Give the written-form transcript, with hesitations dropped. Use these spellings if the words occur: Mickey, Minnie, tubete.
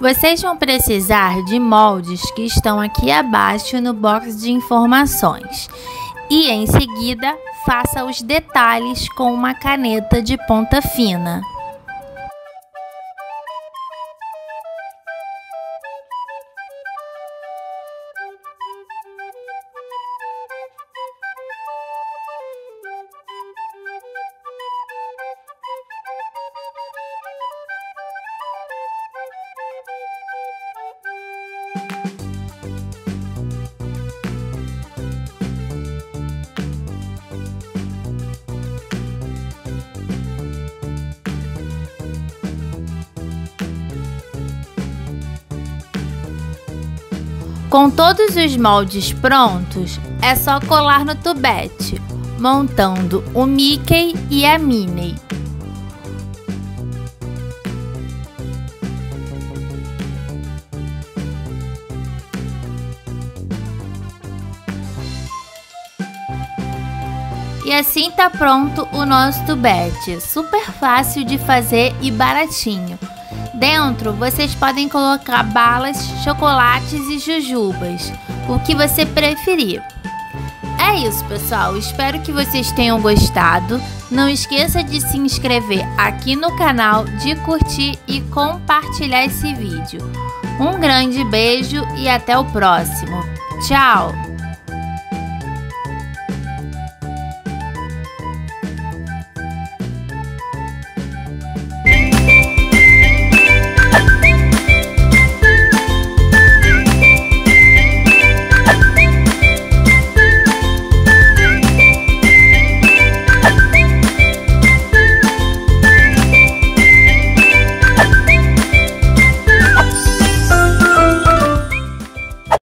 Vocês vão precisar de moldes que estão aqui abaixo no box de informações. E em seguida, faça os detalhes com uma caneta de ponta fina. Com todos os moldes prontos, é só colar no tubete, montando o Mickey e a Minnie. E assim tá pronto o nosso tubete, super fácil de fazer e baratinho. Dentro, vocês podem colocar balas, chocolates e jujubas, o que você preferir. É isso, pessoal. Espero que vocês tenham gostado. Não esqueça de se inscrever aqui no canal, de curtir e compartilhar esse vídeo. Um grande beijo e até o próximo. Tchau!